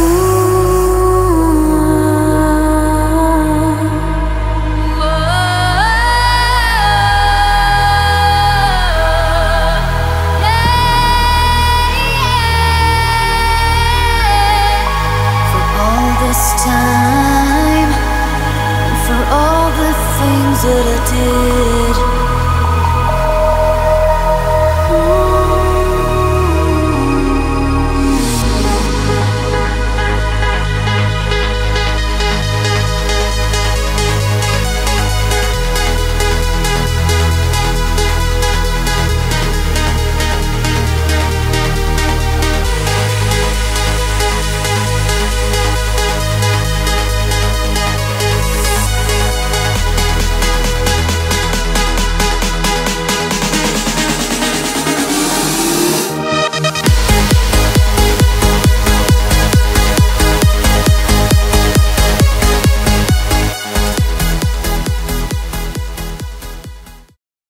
Ooh.